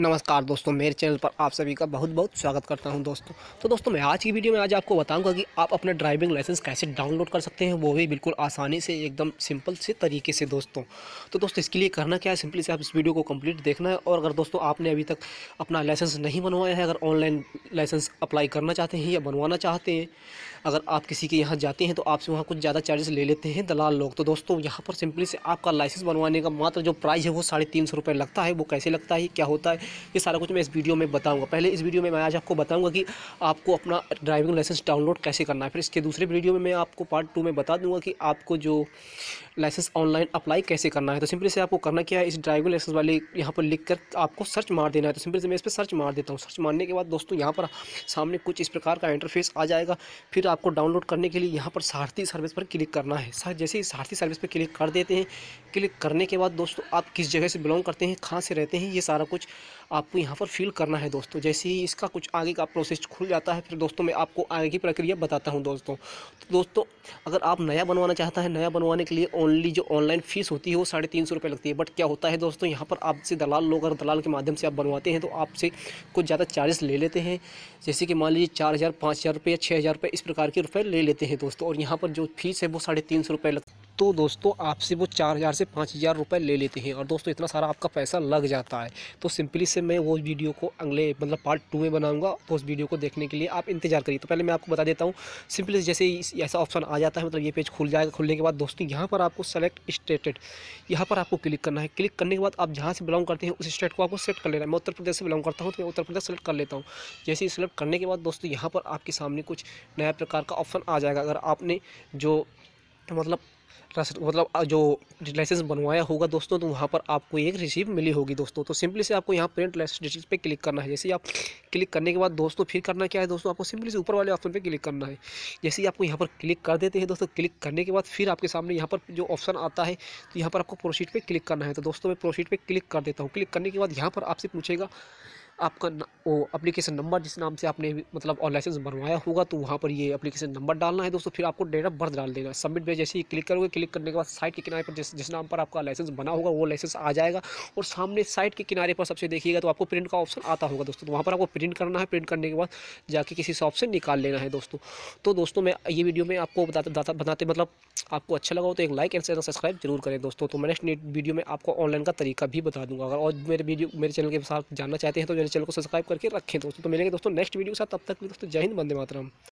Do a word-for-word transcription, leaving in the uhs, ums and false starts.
नमस्कार दोस्तों, मेरे चैनल पर आप सभी का बहुत बहुत स्वागत करता हूं दोस्तों। तो दोस्तों मैं आज की वीडियो में आज आपको बताऊंगा कि आप अपना ड्राइविंग लाइसेंस कैसे डाउनलोड कर सकते हैं, वो भी बिल्कुल आसानी से, एकदम सिंपल से तरीके से दोस्तों। तो दोस्तों इसके लिए करना क्या है, सिंपली से आप इस वीडियो को कंप्लीट देखना है। और अगर दोस्तों आपने अभी तक अपना लाइसेंस नहीं बनवाया है, अगर ऑनलाइन लाइसेंस अप्लाई करना चाहते हैं या बनवाना चाहते हैं, अगर आप किसी के यहाँ जाते हैं तो आपसे वहाँ कुछ ज़्यादा चार्जेस ले लेते हैं दलाल लोग। तो दोस्तों यहाँ पर सिंपली से आपका लाइसेंस बनवाने का मात्र जो प्राइस है वो साढ़े तीन सौ रुपये लगता है। वो कैसे लगता है, क्या होता है, ये सारा कुछ मैं इस वीडियो में बताऊंगा। पहले इस वीडियो में मैं आज आपको बताऊंगा कि आपको अपना ड्राइविंग लाइसेंस डाउनलोड कैसे करना है। फिर इसके दूसरे वीडियो में मैं आपको पार्ट टू में बता दूंगा कि आपको जो लाइसेंस ऑनलाइन अप्लाई कैसे करना है। तो सिंपली से आपको करना क्या है, इस ड्राइविंग लाइसेंस वाले यहाँ पर लिख कर आपको सर्च मार देना है। तो सिंपली से मैं इस पर सर्च मार देता हूँ। सर्च मारने के बाद दोस्तों यहाँ पर सामने कुछ इस प्रकार का इंटरफेस आ जाएगा। फिर आपको डाउनलोड करने के लिए यहाँ पर सारथी सर्विस पर क्लिक करना है। सर जैसे ही सारथी सर्विस पर क्लिक कर देते हैं, क्लिक करने के बाद दोस्तों आप किस जगह से बिलोंग करते हैं, कहाँ से रहते हैं, ये सारा कुछ आपको यहाँ पर फिल करना है दोस्तों। जैसे ही इसका कुछ आगे का प्रोसेस खुल जाता है, फिर दोस्तों मैं आपको आगे की प्रक्रिया बताता हूँ दोस्तों। तो दोस्तों अगर आप नया बनवाना चाहता है, नया बनवाने के लिए ओनली जो ऑनलाइन फ़ीस होती है वो साढ़े तीन सौ रुपये लगती है। बट क्या होता है दोस्तों, यहाँ पर आपसे दलाल लोग, अगर दलाल के माध्यम से आप बनवाते हैं तो आपसे कुछ ज़्यादा चार्जेस ले लेते हैं। जैसे कि मान लीजिए चार हज़ार पाँच हज़ार रुपये या छः हज़ार रुपये इस प्रकार के रुपये ले लेते हैं दोस्तों। और यहाँ पर जो फीस है वो साढ़े तीन सौ रुपये लगती है। तो दोस्तों आपसे वो चार हज़ार से पाँच हज़ार रुपये ले लेते हैं और दोस्तों इतना सारा आपका पैसा लग जाता है। तो सिंपली से मैं वो वीडियो को अगले मतलब पार्ट टू में बनाऊंगा। तो उस वीडियो को देखने के लिए आप इंतजार करिए। तो पहले मैं आपको बता देता हूँ, सिंपली जैसे ही ऐसा ऑप्शन आ जाता है, मतलब ये पेज खुल जाएगा। खुलने के बाद दोस्तों यहाँ पर आपको सेलेक्ट स्टेटेड, यहाँ पर आपको क्लिक करना है। क्लिक करने के बाद आप जहाँ से बिलोंग करते हैं उस स्टेट को आपको सेलेक्ट कर लेना है। मैं उत्तर प्रदेश से बिलोंग करता हूँ तो मैं उत्तर प्रदेश सेलेक्ट कर लेता हूँ। जैसे ही सेलेक्ट करने के बाद दोस्तों यहाँ पर आपके सामने कुछ नया प्रकार का ऑप्शन आ जाएगा। अगर आपने जो मतलब मतलब जो लाइसेंस बनवाया होगा दोस्तों, तो वहाँ पर आपको एक रिसीव मिली होगी दोस्तों। तो सिंपली से आपको यहाँ प्रिंट लाइसेंस डिटेल्स पे क्लिक करना है। जैसे ही आप क्लिक करने के बाद दोस्तों फिर करना क्या है दोस्तों, आपको सिंपली से ऊपर वाले ऑप्शन पे क्लिक करना है। जैसे ही आपको यहाँ पर क्लिक कर देते हैं दोस्तों, क्लिक करने के बाद फिर आपके सामने यहाँ पर जो ऑप्शन आता है, तो यहाँ पर आपको प्रोसीड पर क्लिक करना है। तो दोस्तों मैं प्रोसीड पर क्लिक कर देता हूँ। क्लिक करने के बाद यहाँ पर आपसे पूछेगा आपका वो एप्लीकेशन नंबर, जिस नाम से आपने मतलब और लाइसेंस बनवाया होगा, तो वहाँ पर ये एप्लीकेशन नंबर डालना है दोस्तों। फिर आपको डेट ऑफ बर्थ डाल देना। सबमिट पे जैसे ही क्लिक करोगे, क्लिक करने के बाद साइट के किनारे पर जिस जिस नाम पर आपका लाइसेंस बना होगा वो लाइसेंस आ जाएगा। और सामने साइट के किनारे पर सबसे देखिएगा तो आपको प्रिंट का ऑप्शन आता होगा दोस्तों। तो वहाँ पर आपको प्रिंट करना है। प्रिंट करने के बाद जाके किसी शॉप से निकाल लेना है दोस्तों। तो दोस्तों मैं ये वीडियो में आपको बताते बताते मतलब आपको अच्छा लगा हो तो एक लाइक एंड चैनल सब्सक्राइब जरूर करें दोस्तों। तो मैं नेक्स्ट वीडियो में आपको ऑनलाइन का तरीका भी बता दूँगा। अगर और मेरे वीडियो मेरे चैनल के साथ जानना चाहते हैं तो चैनल को सब्सक्राइब करके रखें दोस्तों। तो मिलेंगे दोस्तों नेक्स्ट वीडियो के साथ। तब तक भी दोस्तों जय हिंद, वंदे मातरम।